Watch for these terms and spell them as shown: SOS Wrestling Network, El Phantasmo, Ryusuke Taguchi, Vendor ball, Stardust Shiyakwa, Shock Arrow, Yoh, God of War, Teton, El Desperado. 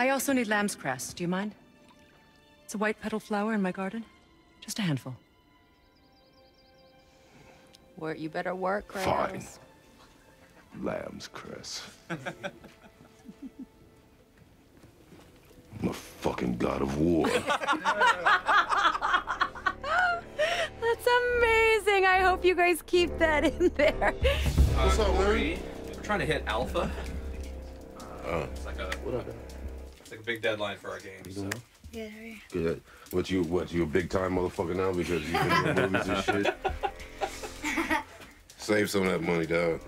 I also need lamb's cress. Do you mind? It's a white petal flower in my garden. Just a handful. Work, you better work, right? Fine. Lamb's cress. I'm a fucking god of war. That's amazing. I hope you guys keep that in there. What's up, Larry? We're trying to hit alpha. It's like a it's like a big deadline for our game. So. Yeah, Harry. Good. What you a big time motherfucker now because you've been in movies and shit? Save some of that money, dog.